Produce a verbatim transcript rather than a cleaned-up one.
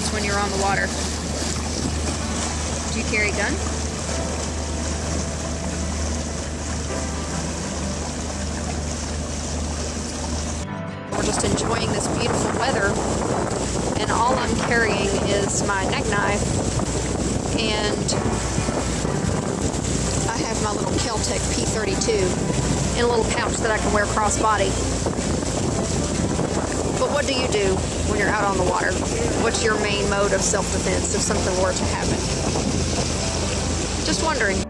experience when you're on the water. Do you carry a gun? We're just enjoying this beautiful weather, and all I'm carrying is my neck knife, and I have my little Kel-Tec P thirty-two in a little pouch that I can wear crossbody. But what do you do when you're out on the water? What's your main mode of self-defense if something were to happen? Just wondering.